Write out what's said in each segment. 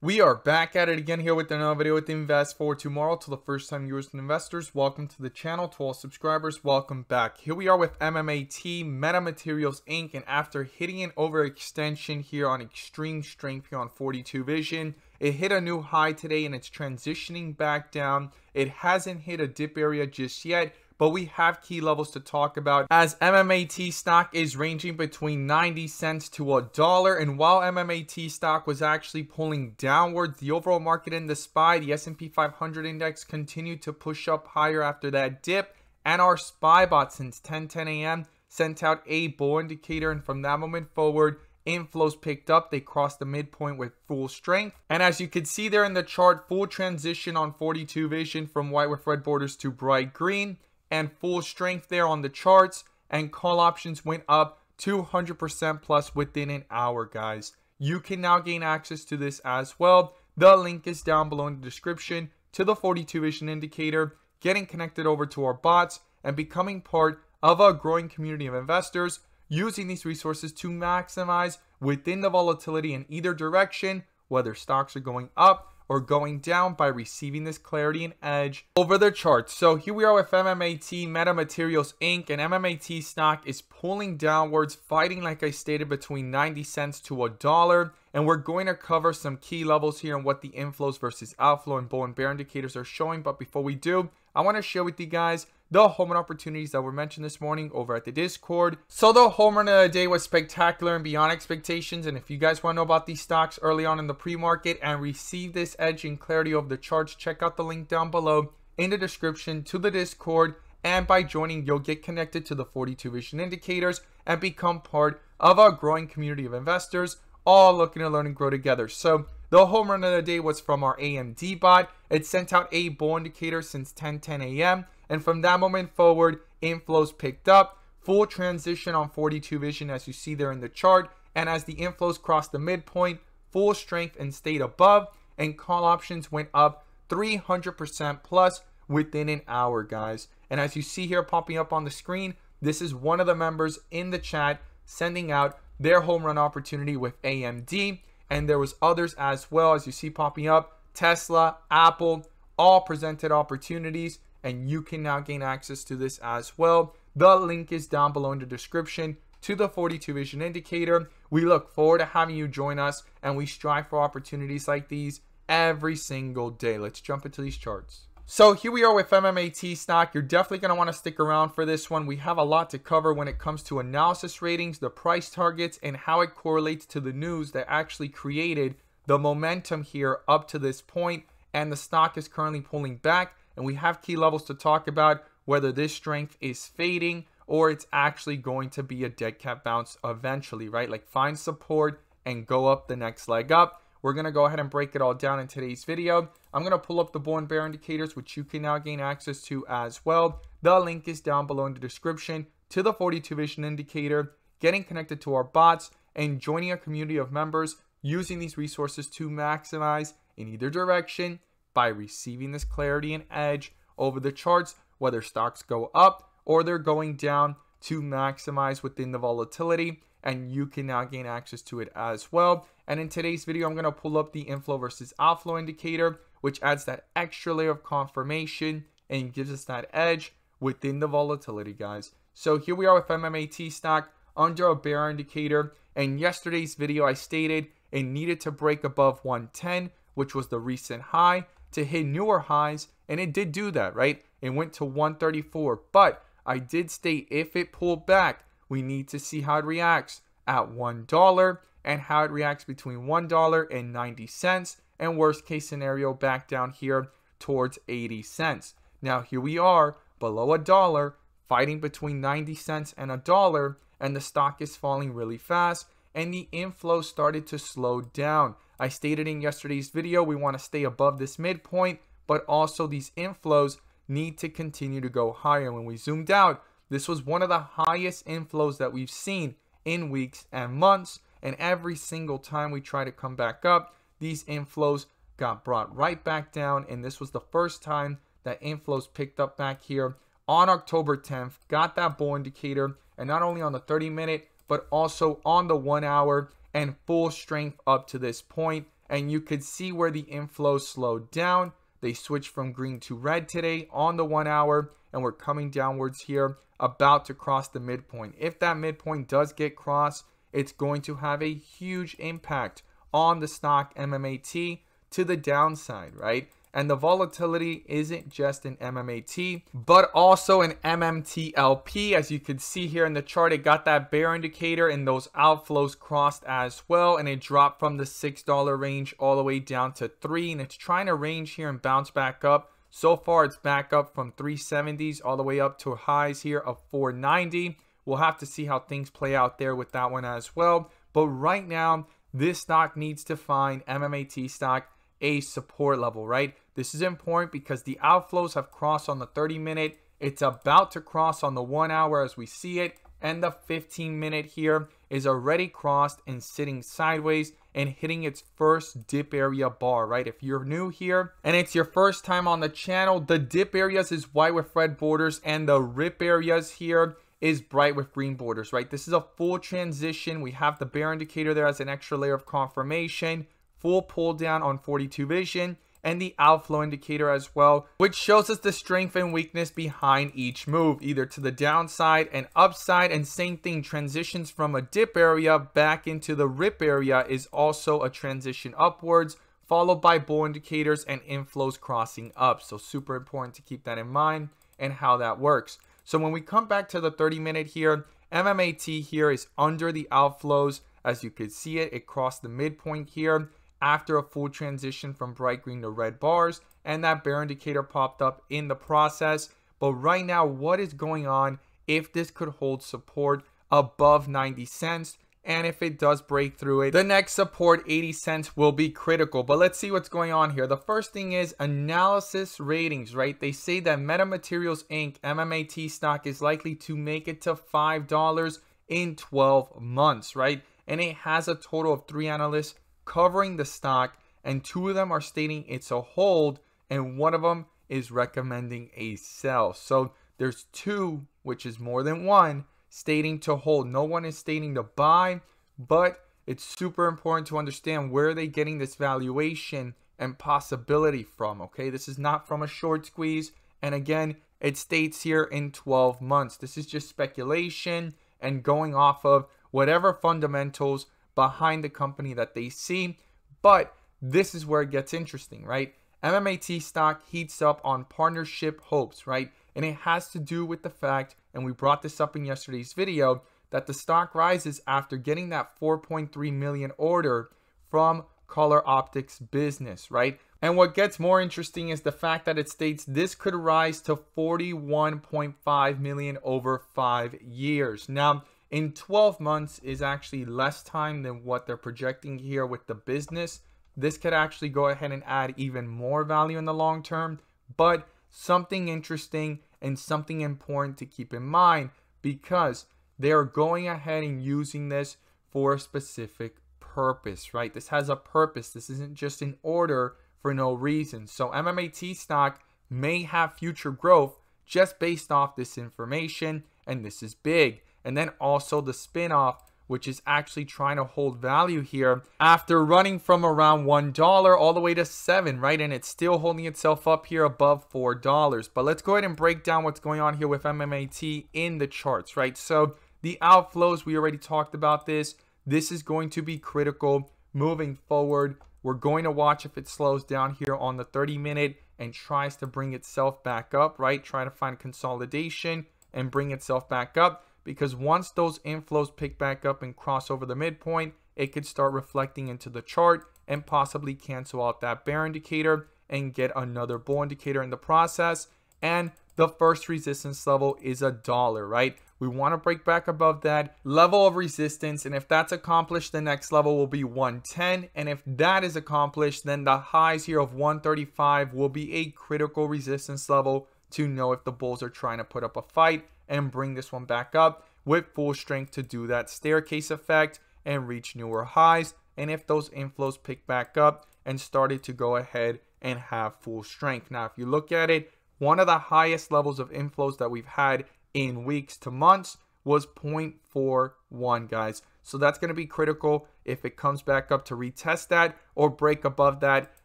We are back at it again here with another video with Invest for Tomorrow. To the first time viewers and investors, welcome to the channel. To all subscribers, welcome back. Here we are with MMAT, Meta Materials Inc. And after hitting an overextension here on extreme strength here on 42 vision, it hit a new high today and it's transitioning back down. It hasn't hit a dip area just yet, but we have key levels to talk about as MMAT stock is ranging between 90 cents to $1. And while MMAT stock was actually pulling downwards, the overall market in the SPY, the S&P 500 index, continued to push up higher after that dip. And our SPY bot since 10:10 a.m. sent out a bull indicator, and from that moment forward, inflows picked up. They crossed the midpoint with full strength, and as you can see there in the chart, full transition on 42 vision from white with red borders to bright green, and full strength there on the charts, and call options went up 200% plus within an hour. Guys, you can now gain access to this as well. The link is down below in the description to the 42 vision indicator, getting connected over to our bots and becoming part of a growing community of investors using these resources to maximize within the volatility in either direction, whether stocks are going up or going down, by receiving this clarity and edge over the charts. So here we are with MMAT, Meta Materials Inc. And MMAT stock is pulling downwards, fighting, like I stated, between 90 cents to $1. And we're going to cover some key levels here and what the inflows versus outflow and bull and bear indicators are showing. But before we do, I want to share with you guys the home run opportunities that were mentioned this morning over at the Discord. So the home run of the day was spectacular and beyond expectations. And if you guys want to know about these stocks early on in the pre-market and receive this edge and clarity over the charts, check out the link down below in the description to the Discord. And by joining, you'll get connected to the 42 vision indicators and become part of a growing community of investors, all looking to learn and grow together. So the home run of the day was from our AMD bot. It sent out a bull indicator since 10:10 a.m. And from that moment forward, inflows picked up, full transition on 42 vision as you see there in the chart. And as the inflows crossed the midpoint, full strength and stayed above, and call options went up 300% plus within an hour, guys. And as you see here popping up on the screen, this is one of the members in the chat sending out their home run opportunity with AMD. And there was others as well, as you see popping up, Tesla, Apple, all presented opportunities. And you can now gain access to this as well. The link is down below in the description to the 42 vision indicator. We look forward to having you join us, and we strive for opportunities like these every single day. Let's jump into these charts. So here we are with MMAT stock. You're definitely going to want to stick around for this one. We have a lot to cover when it comes to analysis ratings, the price targets, and how it correlates to the news that actually created the momentum here up to this point. And the stock is currently pulling back, and we have key levels to talk about whether this strength is fading or it's actually going to be a dead cat bounce eventually, right? Like find support and go up the next leg up. We're going to go ahead and break it all down in today's video. I'm going to pull up the bull and bear indicators, which you can now gain access to as well. The link is down below in the description to the 42 vision indicator, getting connected to our bots and joining a community of members using these resources to maximize in either direction, by receiving this clarity and edge over the charts, whether stocks go up or they're going down, to maximize within the volatility. And you can now gain access to it as well. And in today's video, I'm going to pull up the inflow versus outflow indicator, which adds that extra layer of confirmation and gives us that edge within the volatility, guys. So here we are with MMAT stock under a bear indicator. And yesterday's video, I stated it needed to break above 110, which was the recent high, to hit newer highs, and it did do that, right? It went to 134, but I did state if it pulled back, we need to see how it reacts at $1 and how it reacts between $1 and 90 cents, and worst case scenario back down here towards 80 cents. Now here we are below $1, fighting between 90 cents and $1, and the stock is falling really fast, and the inflow started to slow down. I stated in yesterday's video, we want to stay above this midpoint, but also these inflows need to continue to go higher. When we zoomed out, this was one of the highest inflows that we've seen in weeks and months. And every single time we try to come back up, these inflows got brought right back down. And this was the first time that inflows picked up back here on October 10th, got that bull indicator, and not only on the 30 minute, but also on the 1 hour, and full strength up to this point. and you could see where the inflows slowed down. They switched from green to red today on the 1 hour, and we're coming downwards here, about to cross the midpoint. If that midpoint does get crossed, it's going to have a huge impact on the stock MMAT to the downside, right? And the volatility isn't just in MMAT, but also in MMTLP. As you can see here in the chart, it got that bear indicator and those outflows crossed as well. And it dropped from the $6 range all the way down to $3. And it's trying to range here and bounce back up. So far, it's back up from 370s all the way up to highs here of 490. We'll have to see how things play out there with that one as well. But right now, this stock needs to find, MMAT stock, a support level, right? This is important because the outflows have crossed on the 30 minute, it's about to cross on the 1 hour as we see it, and the 15 minute here is already crossed and sitting sideways and hitting its first dip area bar, right? If you're new here and it's your first time on the channel, the dip areas is white with red borders and the rip areas here is bright with green borders, right? This is a full transition. We have the bear indicator there as an extra layer of confirmation, full pull down on 42 vision, and the outflow indicator as well, which shows us the strength and weakness behind each move, either to the downside and upside. And same thing, transitions from a dip area back into the rip area is also a transition upwards, followed by bull indicators and inflows crossing up. So super important to keep that in mind and how that works. So when we come back to the 30 minute here, MMAT here is under the outflows. As you could see it, it crossed the midpoint here after a full transition from bright green to red bars, and that bear indicator popped up in the process. But right now, what is going on if this could hold support above 90 cents, and if it does break through it, the next support 80 cents will be critical. But let's see what's going on here. The first thing is analysis ratings, right? They say that Meta Materials Inc. MMAT stock is likely to make it to $5 in 12 months, right? And it has a total of 3 analysts covering the stock, and 2 of them are stating it's a hold and 1 of them is recommending a sell. So there's 2, which is more than 1, stating to hold. No one is stating to buy, but it's super important to understand where they're getting this valuation and possibility from, okay? This is not from a short squeeze, and again, it states here in 12 months. This is just speculation and going off of whatever fundamentals behind the company that they see. But this is where it gets interesting, right? MMAT stock heats up on partnership hopes, right? And it has to do with the fact, and we brought this up in yesterday's video, that the stock rises after getting that 4.3 million order from Color Optics business, right? And what gets more interesting is the fact that it states this could rise to 41.5 million over 5 years. Now, in 12 months is actually less time than what they're projecting here with the business. This could actually go ahead and add even more value in the long term, but something interesting and something important to keep in mind, because they are going ahead and using this for a specific purpose, right? This has a purpose. This isn't just an order for no reason. So MMAT stock may have future growth just based off this information, and this is big. And then also the spin-off, which is actually trying to hold value here after running from around $1 all the way to $7, right? And it's still holding itself up here above $4. But let's go ahead and break down what's going on here with MMAT in the charts, right? So the outflows, we already talked about this. This is going to be critical moving forward. We're going to watch if it slows down here on the 30 minute and tries to bring itself back up, right? Try to find consolidation and bring itself back up, because once those inflows pick back up and cross over the midpoint, it could start reflecting into the chart and possibly cancel out that bear indicator and get another bull indicator in the process. And the first resistance level is $1, right? We want to break back above that level of resistance, and if that's accomplished, the next level will be 110. And if that is accomplished, then the highs here of 135 will be a critical resistance level to know if the bulls are trying to put up a fight and bring this one back up with full strength to do that staircase effect and reach newer highs. And if those inflows pick back up and started to go ahead and have full strength. Now, if you look at it, one of the highest levels of inflows that we've had in weeks to months was 0.41, guys. So that's going to be critical if it comes back up to retest that or break above that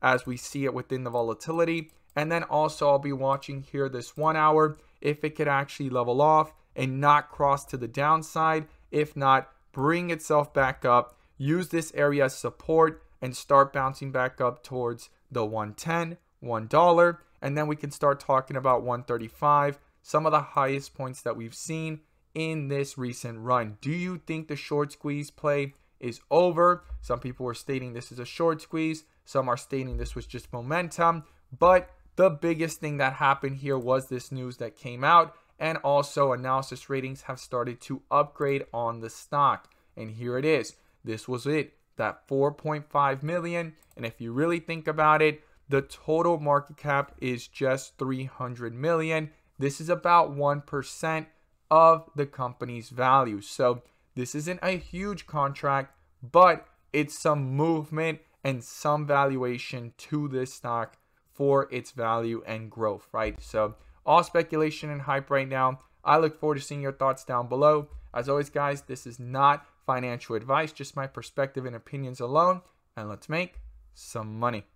as we see it within the volatility. And then also I'll be watching here this 1 hour, if it could actually level off and not cross to the downside. If not, bring itself back up, use this area as support and start bouncing back up towards the $1.10, $1. And then we can start talking about $1.35, some of the highest points that we've seen in this recent run. Do you think the short squeeze play is over? Some people are stating this is a short squeeze. Some are stating this was just momentum. But the biggest thing that happened here was this news that came out. And also analysis ratings have started to upgrade on the stock. And here it is. This was it. That 4.5 million. And if you really think about it, the total market cap is just 300 million. This is about 1% of the company's value. So this isn't a huge contract, but it's some movement and some valuation to this stock for its value and growth, right? So all speculation and hype right now. I look forward to seeing your thoughts down below. As always, guys, this is not financial advice, just my perspective and opinions alone. And let's make some money.